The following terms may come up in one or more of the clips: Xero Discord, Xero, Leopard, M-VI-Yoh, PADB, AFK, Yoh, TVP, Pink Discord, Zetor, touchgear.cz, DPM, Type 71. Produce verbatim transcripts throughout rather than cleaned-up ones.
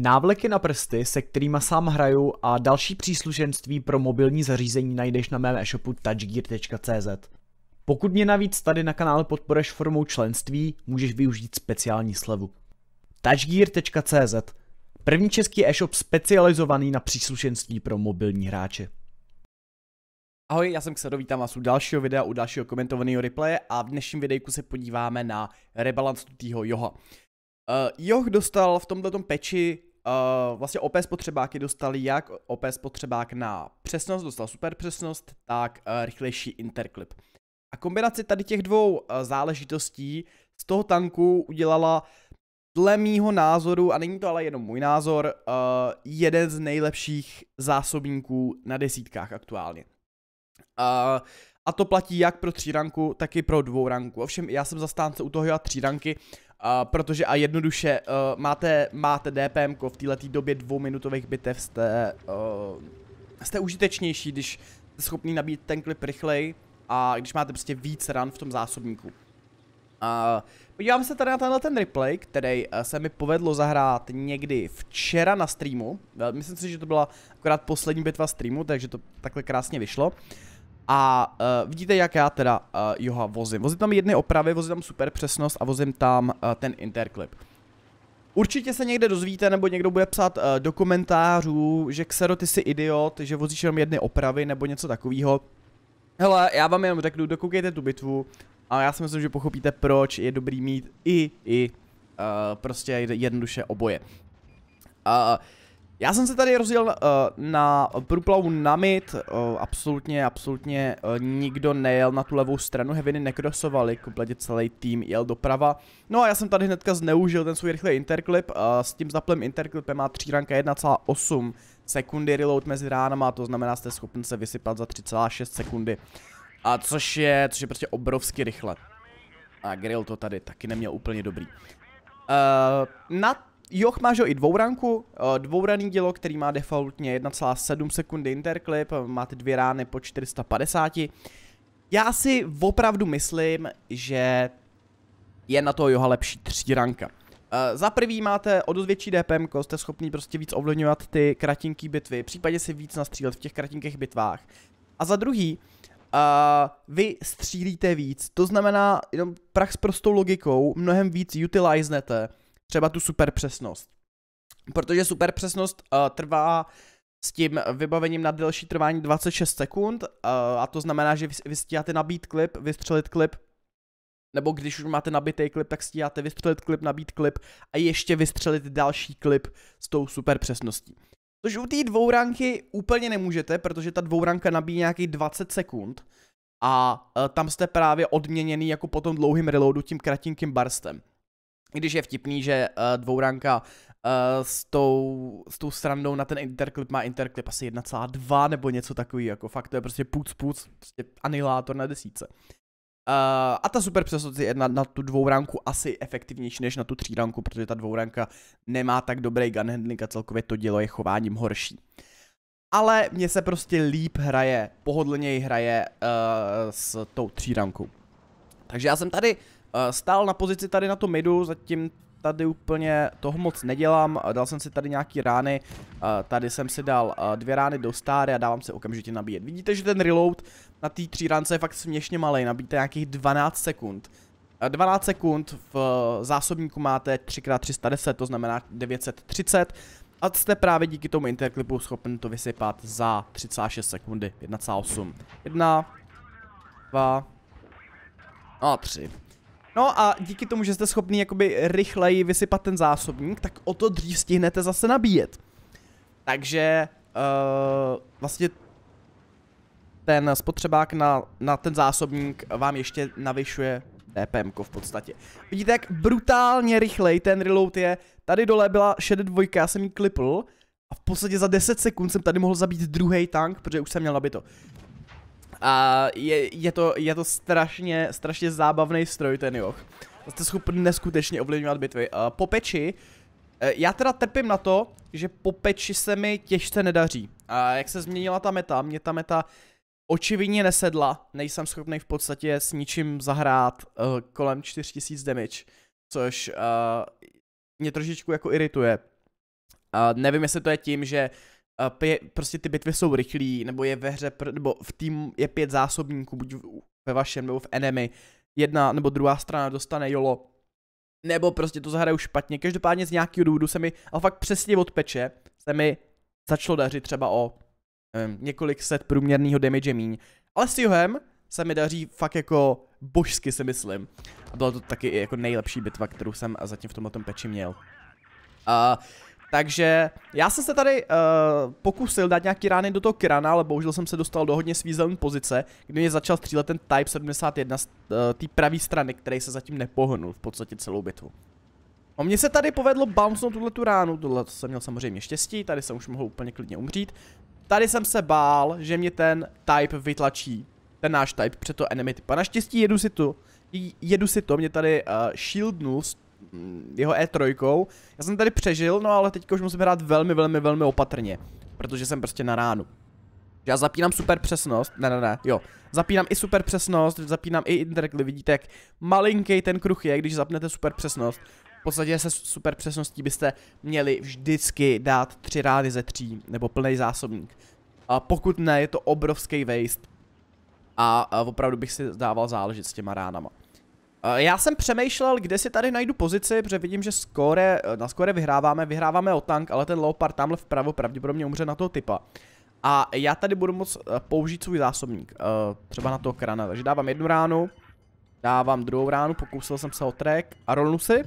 Návleky na prsty, se kterýma sám hraju, a další příslušenství pro mobilní zařízení najdeš na mém e-shopu touchgear tečka cz. Pokud mě navíc tady na kanále podporuješ formou členství, můžeš využít speciální slevu. touchgear tečka cz, první český e-shop specializovaný na příslušenství pro mobilní hráče. Ahoj, já jsem Xero, vítám vás u dalšího videa, u dalšího komentovaného replaye a v dnešním videjku se podíváme na rebalance tutýho Yoha. Uh, Yoh dostal v tomto peči uh, vlastně O P spotřebáky, dostali jak O P spotřebák na přesnost, dostal super přesnost, tak uh, rychlejší interklip. A kombinaci tady těch dvou uh, záležitostí z toho tanku udělala dle mýho názoru, a není to ale jenom můj názor, uh, jeden z nejlepších zásobníků na desítkách aktuálně. Uh, a to platí jak pro tříranku, tak i pro dvouranku. Ovšem já jsem zastánce u toho Yoha tříranky, Uh, protože a jednoduše uh, máte, máte D P M ko v této době dvouminutových bitev, jste, uh, jste užitečnější, když jste schopný nabít ten klip rychleji a když máte prostě víc ran v tom zásobníku. Uh, podívám se tady na tenhle ten replay, který uh, se mi povedlo zahrát někdy včera na streamu. Uh, myslím si, že to byla akorát poslední bitva streamu, takže to takhle krásně vyšlo. A uh, vidíte, jak já teda uh, Yoha vozím. Vozím tam jedny opravy, vozím tam super přesnost a vozím tam uh, ten interklip. Určitě se někde dozvíte, nebo někdo bude psát uh, do komentářů, že Xero, ty jsi idiot, že vozíš jenom jedny opravy nebo něco takového. Hele, já vám jenom řeknu, dokoukejte tu bitvu a já si myslím, že pochopíte, proč je dobrý mít i, i, uh, prostě jednoduše oboje. Uh, Já jsem se tady rozdělil uh, na průplavu na mid, uh, absolutně, absolutně uh, nikdo nejel na tu levou stranu, heaviny nekrosovali, kompletně celý tým jel doprava. No a já jsem tady hnedka zneužil ten svůj rychlý interklip, uh, s tím zaplem interklipem má tříranka jedna celá osm sekundy reload mezi ránama, to znamená, jste schopni se vysypat za tři celá šest sekundy, a což je, což je prostě obrovsky rychle. A grill to tady taky neměl úplně dobrý. Uh, na Yoh má i dvouranku, dvouraný dělo, který má defaultně jedna celá sedm sekundy interklip, má ty dvě rány po čtyři sta padesáti. Já si opravdu myslím, že je na toho Yoha lepší tříranka. Za prvý máte o dost větší D P M ko, jste schopný prostě víc ovlivňovat ty kratinky bitvy, případně si víc nastřílet v těch kratinkých bitvách. A za druhý, Uh, vy střílíte víc, to znamená jenom prach s prostou logikou, mnohem víc utiliznete třeba tu super přesnost. Protože super přesnost uh, trvá s tím vybavením na delší trvání dvacet šest sekund, uh, a to znamená, že vy, vy stíháte nabít klip, vystřelit klip, nebo když už máte nabitý klip, tak stíháte vystřelit klip, nabít klip a ještě vystřelit další klip s tou super přesností. Což u té dvouranky úplně nemůžete, protože ta dvouranka nabíjí nějakých dvacet sekund a uh, tam jste právě odměněný jako po tom dlouhým reloadu tím kratinkým barstem. Když je vtipný, že uh, dvouranka uh, s, tou, s tou srandou na ten interklip má interklip asi jedna celá dva nebo něco takový, jako fakt to je prostě puc puc, prostě anihilátor na desítce. Uh, a ta super přesnost je na, na tu dvouranku asi efektivnější než na tu tříranku, protože ta dvouranka nemá tak dobrý gunhandling a celkově to dělo je chováním horší. Ale mně se prostě líp hraje, pohodlněji hraje uh, s tou třírankou. Takže já jsem tady stál na pozici tady na tom midu, zatím tady úplně toho moc nedělám, dal jsem si tady nějaký rány, tady jsem si dal dvě rány do stáry a dávám se okamžitě nabíjet. Vidíte, že ten reload na té třírance je fakt směšně malej, nabíjte nějakých dvanáct sekund. dvanáct sekund, v zásobníku máte tři krát tři sta deset, to znamená devět set třicet a jste právě díky tomu interklipu schopen to vysypat za tři celá šest sekundy, jedna celá osm. jedna, dva a tři. No a díky tomu, že jste schopný jakoby rychleji vysypat ten zásobník, tak o to dřív stihnete zase nabíjet. Takže uh, vlastně ten spotřebák na, na ten zásobník vám ještě navyšuje D P M ko v podstatě. Vidíte, jak brutálně rychlej ten reload je. Tady dole byla šedá dvojka, já jsem ji klipl a v podstatě za deset sekund jsem tady mohl zabít druhý tank, protože už jsem měl nabito. A je, je, to, je to strašně, strašně zábavný stroj ten Yoh. Jste schopni neskutečně ovlivňovat bitvy. Uh, po peči, uh, já teda trpím na to, že po peči se mi těžce nedaří. A uh, jak se změnila ta meta, mě ta meta očividně nesedla. Nejsem schopný v podstatě s ničím zahrát uh, kolem čtyři tisíce damage, což uh, mě trošičku jako irituje. Uh, nevím, jestli to je tím, že uh, prostě ty bitvy jsou rychlý, nebo je ve hře, nebo v tým je pět zásobníků, buď v, ve vašem, nebo v enemy, jedna nebo druhá strana dostane jolo, nebo prostě to zahraju špatně. Každopádně z nějakého důvodu se mi, ale fakt přesně od peče, se mi začalo dařit třeba o nevím, několik set průměrného damage míň. Ale s Yohem se mi daří fakt jako božsky, si myslím. A byla to taky jako nejlepší bitva, kterou jsem zatím v tomto peči měl. Uh, takže já jsem se tady uh, pokusil dát nějaký rány do toho krana, ale bohužel jsem se dostal do hodně svízelné pozice, kdy mě začal střílet ten Type sedmdesát jedna z uh, té pravé strany, který se zatím nepohnul v podstatě celou bitvu. A mně se tady povedlo bouncnout tuhle tu ránu, tohle jsem měl samozřejmě štěstí, tady jsem už mohl úplně klidně umřít. Tady jsem se bál, že mě ten Type vytlačí, ten náš Type před to enemy typa. Naštěstí jedu si to, jedu si to, mě tady uh, shieldnul s jeho E tři. Já jsem tady přežil, no ale teďka už musím hrát velmi, velmi, velmi opatrně, protože jsem prostě na ránu. Já zapínám super přesnost, ne, ne, ne, jo. Zapínám i super přesnost, zapínám i indirectly, vidíte, jak malinký ten kruh je, když zapnete super přesnost. V podstatě se super přesností byste měli vždycky dát tři rány ze tří, nebo plný zásobník. A pokud ne, je to obrovský waste. A, a opravdu bych si dával záležit s těma ránama. A já jsem přemýšlel, kde si tady najdu pozici, protože vidím, že skóre, na skóre vyhráváme, vyhráváme o tank, ale ten Leopard tamhle vpravo pravděpodobně umře na toho typa. A já tady budu moct použít svůj zásobník, třeba na toho krana, takže dávám jednu ránu, dávám druhou ránu, pokusil jsem se o track a rolnu si.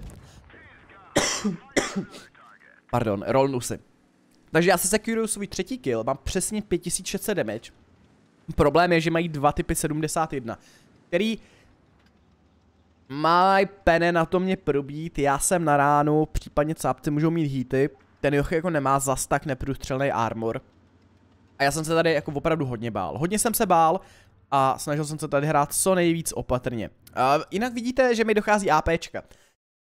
Pardon, rolnu si. Takže já si securuju svůj třetí kill, mám přesně pět tisíc šest set damage. Problém je, že mají dva typy sedmdesát jedna, který mají pene na to mě probít, já jsem na ránu, případně cápci můžou mít hity, ten Yoh jako nemá zas tak neprůstřelný armor. A já jsem se tady jako opravdu hodně bál, hodně jsem se bál a snažil jsem se tady hrát co nejvíc opatrně. A jinak vidíte, že mi dochází APčka.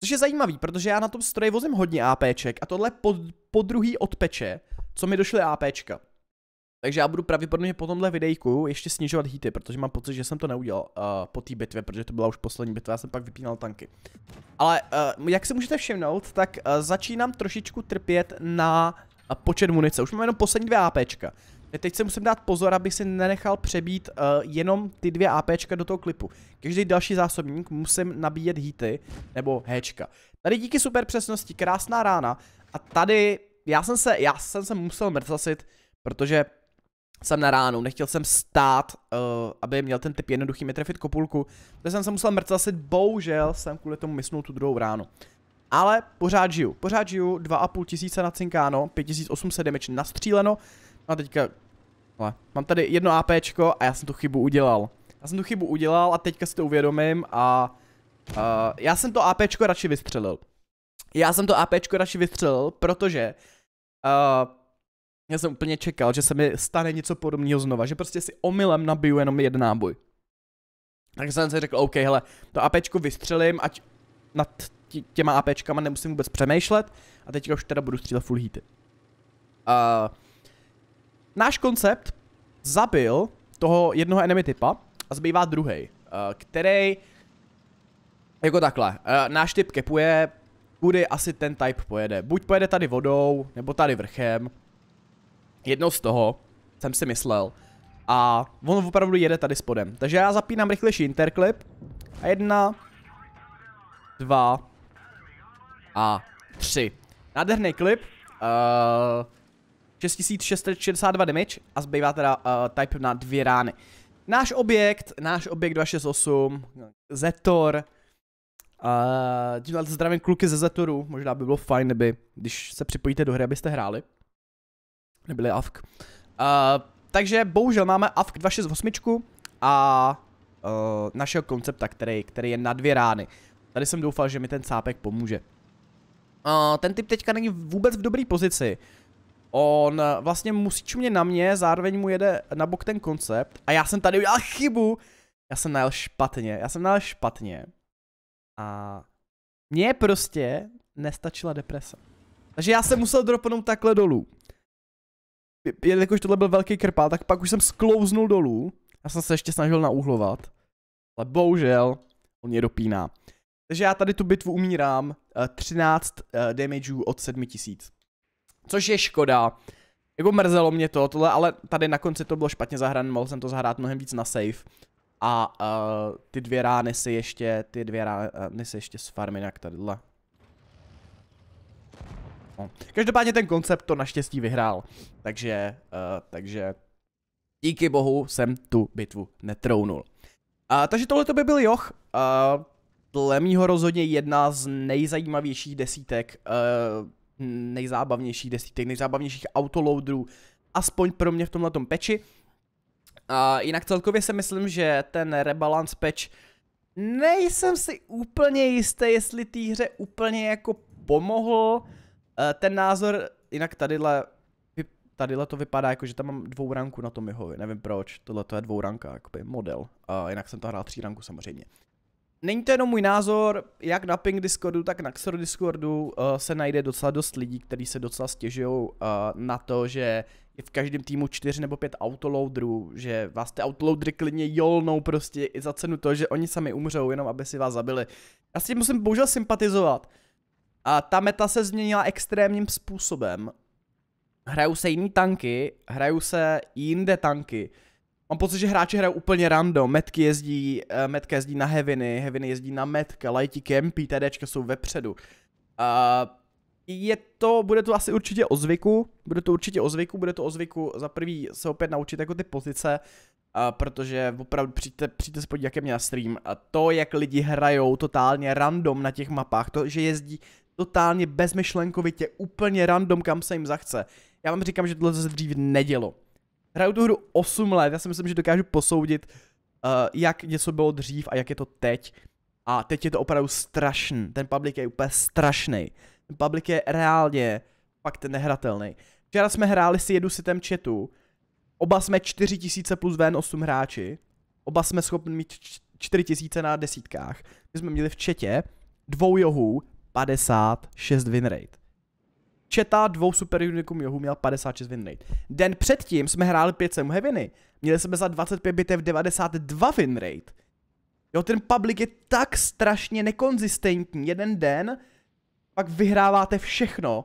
Což je zajímavý, protože já na tom stroji vozím hodně APček a tohle pod, podruhý odpeče, co mi došly APčka. Takže já budu pravděpodobně po tomhle videjku ještě snižovat hity, protože mám pocit, že jsem to neudělal uh, po té bitvě, protože to byla už poslední bitva, já jsem pak vypínal tanky. Ale uh, jak si můžete všimnout, tak uh, začínám trošičku trpět na uh, počet munice. Už mám jenom poslední dvě APčka. Teď se musím dát pozor, abych si nenechal přebít uh, jenom ty dvě APčka do toho klipu. Každý další zásobník musím nabíjet hity nebo Hčka. Tady díky super přesnosti, krásná rána. A tady já jsem se, já jsem se musel mrcasit, protože jsem na ránu, nechtěl jsem stát, uh, aby měl ten typ jednoduchý mi trefit kopulku. Takže jsem se musel mrcasit, bohužel jsem kvůli tomu mysnul tu druhou ránu. Ale pořád žiju, pořád žiju, dva a půl tisíce nacinkáno, pět tisíc osm set damage nastříleno. A teďka, ale, mám tady jedno APčko a já jsem tu chybu udělal. Já jsem tu chybu udělal a teďka si to uvědomím a uh, já jsem to APčko radši vystřelil. Já jsem to APčko radši vystřelil, protože uh, já jsem úplně čekal, že se mi stane něco podobného znova, že prostě si omylem nabiju jenom jeden náboj. Takže jsem si řekl, OK, hele, to APčko vystřelím, ať nad těma APčkama nemusím vůbec přemýšlet a teďka už teda budu střílet full heaty. Uh, Náš koncept zabil toho jednoho enemy typa a zbývá druhej, který jako takhle, náš typ kepuje, kudy asi ten typ pojede, buď pojede tady vodou, nebo tady vrchem, jedno z toho jsem si myslel a on opravdu jede tady spodem, takže já zapínám rychlejší interklip a jedna, dva a tři, nádherný klip, uh, šest tisíc šest set šedesát dva damage a zbývá teda uh, type na dvě rány. Náš objekt, náš objekt dva šest osm, Zetor, uh, tímhle zdravím kluky ze Zetoru, možná by bylo fajn, kdyby, když se připojíte do hry, abyste hráli, nebyli A F K. Uh, takže bohužel máme A F K dva šest osm a uh, našeho koncepta, který, který je na dvě rány. Tady jsem doufal, že mi ten cápek pomůže. Uh, ten typ teďka není vůbec v dobré pozici. On vlastně musí čumět na mě, zároveň mu jede na bok ten koncept a já jsem tady udělal chybu. Já jsem najel špatně, já jsem najel špatně a mně prostě nestačila deprese. Takže já jsem musel dropnout takhle dolů. Jelikož tohle byl velký krpál, tak pak už jsem sklouznul dolů. Já jsem se ještě snažil nauhlovat, ale bohužel on mě dopíná. Takže já tady tu bitvu umírám, třináct damageů od sedmi tisíc. což je škoda. Jako mrzelo mě to, tohle, ale tady na konci to bylo špatně zahrané, mohl jsem to zahrát mnohem víc na save. A uh, ty dvě rány si ještě, ty dvě rány si ještě z farmy nějak tadyhle. No. Každopádně ten koncept to naštěstí vyhrál, takže, uh, takže díky bohu jsem tu bitvu netrounul. Uh, takže tohle to by byl Yoh. Uh, dle mýho rozhodně jedna z nejzajímavějších desítek, uh, nejzábavnějších desítek, nejzábavnějších autoloaderů, aspoň pro mě v tomhletom peči. Uh, jinak celkově si myslím, že ten rebalance patch, nejsem si úplně jistý, jestli té hře úplně jako pomohl. Uh, ten názor, jinak tadyhle, tadyhle to vypadá jako, že tam mám dvou ranku na tom Yohovi, nevím proč, tohle to je dvou ranka, jakoby model, uh, jinak jsem to hrál tří ranku samozřejmě. Není to jenom můj názor, jak na Pink Discordu, tak na Xero Discordu uh, se najde docela dost lidí, kteří se docela stěžují uh, na to, že je v každém týmu čtyři nebo pět autoloaderů, že vás ty autoloadery klidně jolnou prostě i za cenu to, že oni sami umřou, jenom aby si vás zabili. Já s tím musím bohužel sympatizovat. A ta meta se změnila extrémním způsobem. Hrajou se jiný tanky, hrajou se jinde tanky. Mám pocit, že hráči hrajou úplně random. Metky jezdí, uh, metka jezdí na heaviny, heaviny jezdí na metka, lighty kempí, TDčka jsou vepředu. Uh, je to, bude to asi určitě o zvyku, bude to určitě o zvyku, bude to o zvyku. Za prvý se opět naučit jako ty pozice, uh, protože opravdu přijďte, přijďte spodit, jak je mě na stream. A to, jak lidi hrajou totálně random na těch mapách, to, že jezdí totálně bezmyšlenkovitě, úplně random, kam se jim zachce. Já vám říkám, že tohle se dřív nedělo. Hraju tu hru osm let, já si myslím, že dokážu posoudit, uh, jak něco bylo dřív a jak je to teď. A teď je to opravdu strašný, ten public je úplně strašný. Ten public je reálně fakt nehratelný. Včera jsme hráli si jedu sitem chatu, oba jsme čtyři tisíce plus vé en osm hráči, oba jsme schopni mít čtyři tisíce na desítkách. My jsme měli v chatě dvou Yohů padesát šest winrate. Četa dvou super unikum Yohů měl padesát šest winrate. Den předtím jsme hráli pět sedm heaviny. Měli jsme za dvacet pět bitev devadesát dva winrate. Jo, ten public je tak strašně nekonzistentní. Jeden den, pak vyhráváte všechno.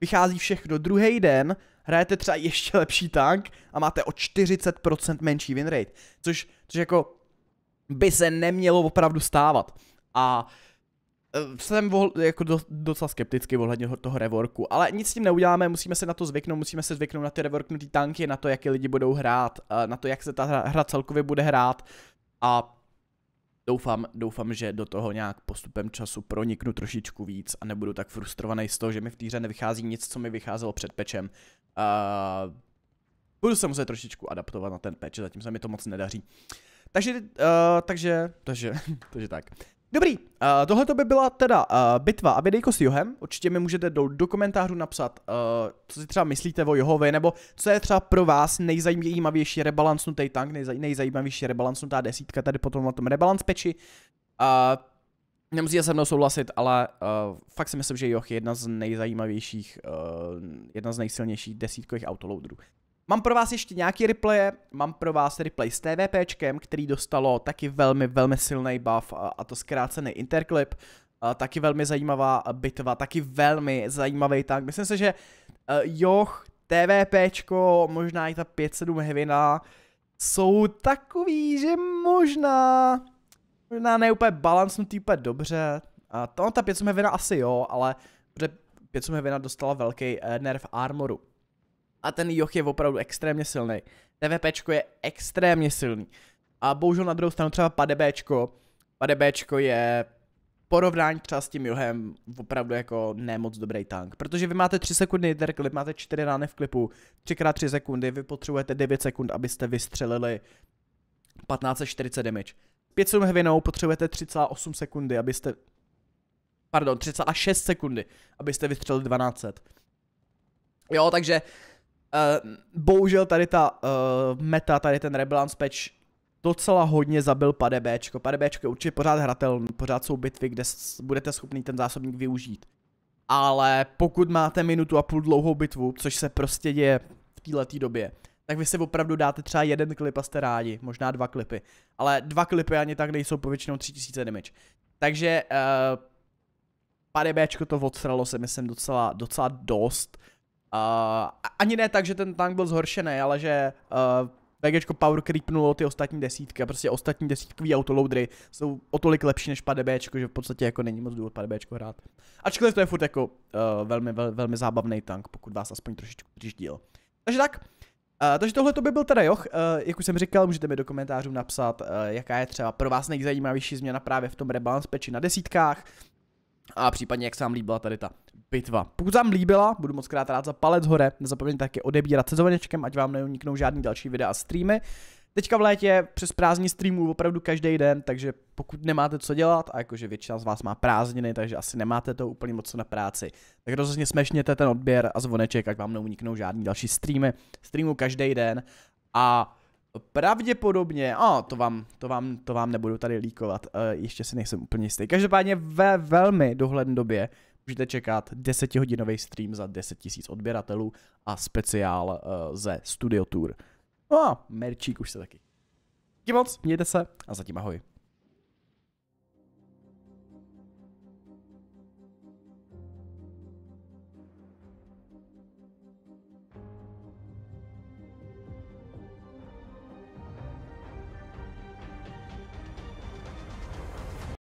Vychází všechno. Druhý den hrajete třeba ještě lepší tank a máte o čtyřicet procent menší winrate. Což, což jako by se nemělo opravdu stávat. A jsem jako docela skeptický ohledně toho reworku, ale nic s tím neuděláme, musíme se na to zvyknout, musíme se zvyknout na ty reworknutý tanky, na to, jak lidi budou hrát, na to, jak se ta hra celkově bude hrát, a doufám, doufám, že do toho nějak postupem času proniknu trošičku víc a nebudu tak frustrovaný z toho, že mi v té hře nevychází nic, co mi vycházelo před patchem. Uh, budu se muset trošičku adaptovat na ten patch, zatím se mi to moc nedaří. Takže, uh, takže, takže, takže tak. Dobrý, uh, tohle by byla teda uh, bitva a videjko s Yohem. Určitě mi můžete do, do komentářů napsat, uh, co si třeba myslíte o Yohovi, nebo co je třeba pro vás nejzajímavější rebalancnutý tank, nejzaj, nejzajímavější rebalancnutá desítka tady potom na tom rebalance peči. Uh, nemusíte se mnou souhlasit, ale uh, fakt si myslím, že Yoh je jedna z nejzajímavějších, uh, jedna z nejsilnějších desítkových autoloaderů. Mám pro vás ještě nějaký replaye, mám pro vás replay s TVPčkem, který dostalo taky velmi, velmi silný buff, a to zkrácený interklip, taky velmi zajímavá bitva, taky velmi zajímavý tank. Myslím si, že Yoh, TVPčko, možná i ta pět sedm hevina jsou takový, že možná, možná ne úplně balancnutý úplně dobře. A to, ta pět sedm hevina asi jo, ale pět sedm hevina dostala velký nerf armoru. A ten Yoh je opravdu extrémně silný. TVPčko je extrémně silný. A bohužel na druhou stranu třeba PADBčko. PADBčko je porovnání třeba s tím Yohem opravdu jako nemoc dobrý tank. Protože vy máte tři sekundy interklip, máte čtyři rány v klipu, tři krát tři sekundy, vy potřebujete devět sekund, abyste vystřelili patnáct set čtyřicet damage. pět sedm hevinou potřebujete tři celá osm sekundy, abyste... Pardon, tři celá šest sekundy, abyste vystřelili dvanáct set. Jo, takže... Uh, bohužel tady ta uh, meta, tady ten rebalance patch docela hodně zabil PADBčko. PADBčko je určitě pořád hratelný, pořád jsou bitvy, kde budete schopný ten zásobník využít. Ale pokud máte minutu a půl dlouhou bitvu, což se prostě děje v této době, tak vy si opravdu dáte třeba jeden klip a jste rádi, možná dva klipy. Ale dva klipy ani tak nejsou povětšinou tři tisíce damage. Takže uh, PADBčko to odsralo se myslím docela, docela dost. Uh, ani ne tak, že ten tank byl zhoršený, ale že uh, VGčko power creepnulo ty ostatní desítky a prostě ostatní desítkový autoloadery jsou o tolik lepší než PADBčko, že v podstatě jako není moc důvod PADBčko hrát. Ačkoliv to je furt jako uh, velmi, vel, velmi zábavný tank, pokud vás aspoň trošičku díl. Takže tak, uh, takže tohle to by byl teda Joh. Uh, jak už jsem říkal, můžete mi do komentářů napsat, uh, jaká je třeba pro vás nejzajímavější změna právě v tom rebalance peči na desítkách. A případně, jak se vám líbila tady ta bitva. Pokud vám líbila, budu moc krát rád za palec hore. Nezapomeňte také odebírat se zvonečkem, ať vám neuniknou žádný další videa a streamy. Teďka v létě přes prázdní streamů opravdu každý den, takže pokud nemáte co dělat, a jakože většina z vás má prázdniny, takže asi nemáte to úplně moc co na práci, tak rozhodně smešněte ten odběr a zvoneček, ať vám neuniknou žádný další streamy. Streamu každý den a pravděpodobně, a to vám, to vám, to vám nebudu tady líkovat, ještě si nejsem úplně jistý. Každopádně ve velmi dohledné době můžete čekat desetihodinový stream za deset tisíc odběratelů a speciál ze Studio Tour. No a merčík už se taky. Díky moc, mějte se a zatím ahoj.